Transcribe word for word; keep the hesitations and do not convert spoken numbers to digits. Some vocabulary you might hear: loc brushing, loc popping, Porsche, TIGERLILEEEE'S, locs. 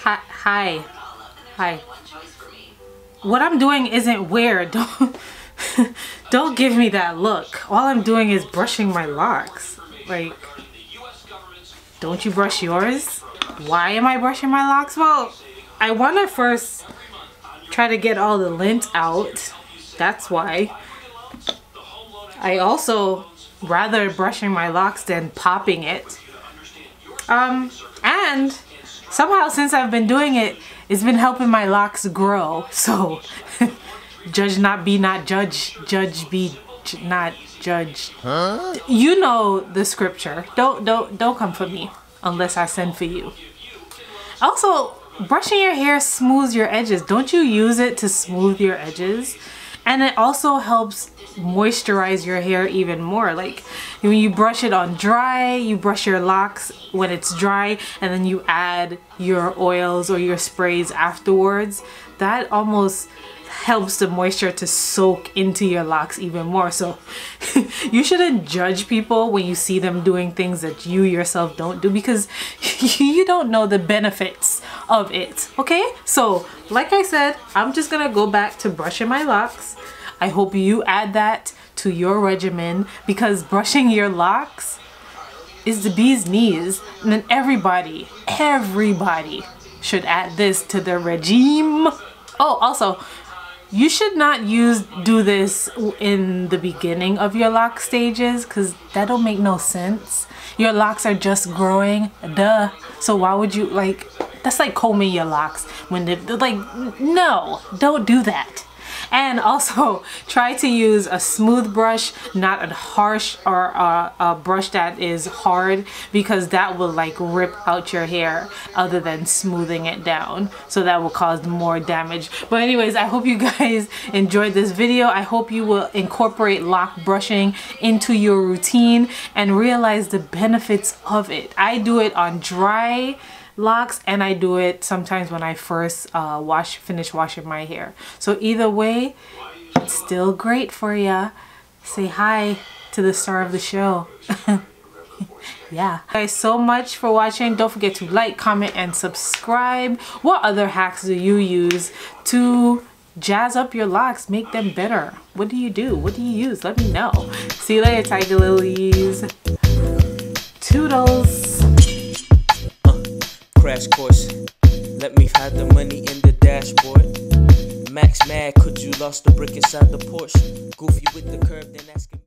Hi. Hi. Hi. What I'm doing isn't weird. Don't, don't give me that look. All I'm doing is brushing my locks. Like, don't you brush yours? Why am I brushing my locks? Well, I want to first try to get all the lint out. That's why. I also rather brushing my locks than popping it. Um, and somehow since I've been doing it, it's been helping my locks grow. So judge not be not judge, judge be not judge. Huh? You know the scripture. Don't don't don't come for me unless I send for you. Also, brushing your hair smooths your edges. Don't you use it to smooth your edges? And it also helps moisturize your hair even more. Like when you brush it on dry, you brush your locks when it's dry, and then you add your oils or your sprays afterwards. That almost helps the moisture to soak into your locks even more. So you shouldn't judge people when you see them doing things that you yourself don't do, because you don't know the benefits of it. Okay, so like I said, I'm just gonna go back to brushing my locks. I hope you add that to your regimen, because brushing your locks is the bee's knees, and then everybody everybody should add this to their regime. Oh, also, you should not use do this in the beginning of your lock stages, because that don't make no sense. Your locks are just growing, duh. So why would you, like, that's like combing your locks when they, like, no, don't do that. And also try to use a smooth brush, not a harsh or a, a brush that is hard, because that will like rip out your hair other than smoothing it down. So that will cause more damage. But anyways, I hope you guys enjoyed this video. I hope you will incorporate lock brushing into your routine and realize the benefits of it. I do it on dry locks, and I do it sometimes when I first uh, wash finish washing my hair. So either way, it's still great for ya. Say hi to the star of the show. Yeah, guys, so much for watching. Don't forget to like, comment, and subscribe. What other hacks do you use to jazz up your locks, make them better? What do you do? What do you use? Let me know. See you later, Tiger Lilies. Toodles. Crash course, let me hide the money in the dashboard. Max mad, could you lost the brick inside the Porsche? Goofy with the curb, then asking